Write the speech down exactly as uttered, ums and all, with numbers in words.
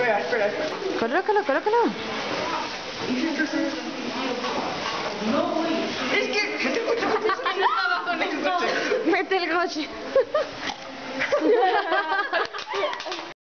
espera, espera, espera. Colócalo, colócalo. No, güey. Es que mete el coche porque yo estaba con el coche. Mete el coche.